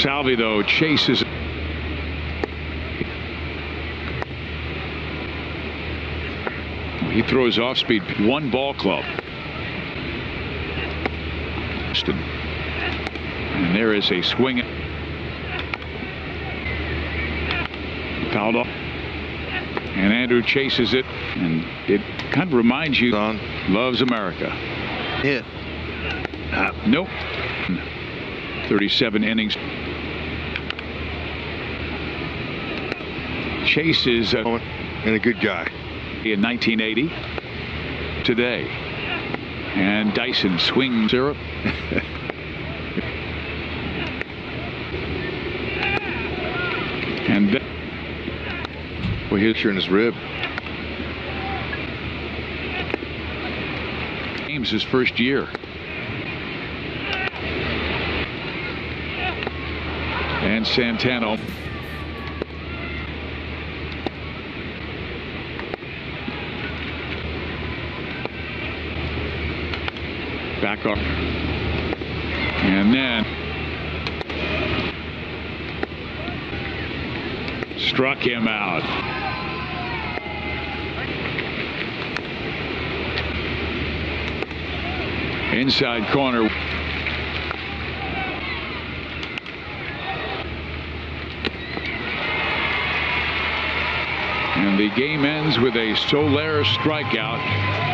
Salvi, though, chases. He throws off speed. One ball club. And there is a swing. Fouled off. And Andrew chases it. And it kind of reminds you loves America. Yeah. Nope. 37 innings. Chase is a good guy. In 1980 today. And Dyson swings syrup. And then well, hits her in his rib. James his first year. And Santana. Back up. And then struck him out. Inside corner. And the game ends with a Soler strikeout.